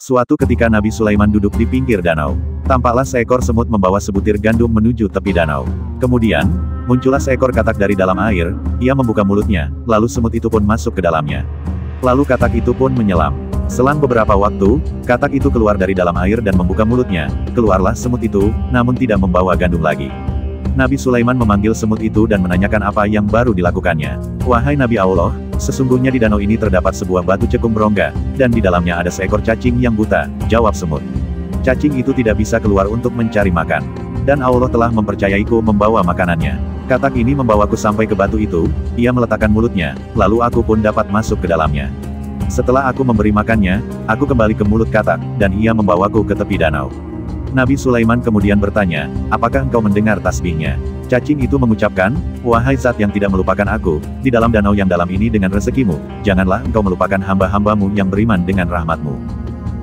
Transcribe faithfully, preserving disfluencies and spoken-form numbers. Suatu ketika Nabi Sulaiman duduk di pinggir danau. Tampaklah seekor semut membawa sebutir gandum menuju tepi danau. Kemudian, muncullah seekor katak dari dalam air, ia membuka mulutnya, lalu semut itu pun masuk ke dalamnya. Lalu katak itu pun menyelam. Selang beberapa waktu, katak itu keluar dari dalam air dan membuka mulutnya. Keluarlah semut itu, namun tidak membawa gandum lagi. Nabi Sulaiman memanggil semut itu dan menanyakan apa yang baru dilakukannya. Wahai Nabi Allah, sesungguhnya di danau ini terdapat sebuah batu cekung berongga, dan di dalamnya ada seekor cacing yang buta, jawab semut. Cacing itu tidak bisa keluar untuk mencari makan. Dan Allah telah mempercayaiku membawa makanannya. Katak ini membawaku sampai ke batu itu, ia meletakkan mulutnya, lalu aku pun dapat masuk ke dalamnya. Setelah aku memberi makannya, aku kembali ke mulut katak, dan ia membawaku ke tepi danau. Nabi Sulaiman kemudian bertanya, apakah engkau mendengar tasbihnya? Cacing itu mengucapkan, wahai zat yang tidak melupakan aku, di dalam danau yang dalam ini dengan rezekimu, janganlah engkau melupakan hamba-hambamu yang beriman dengan rahmatmu.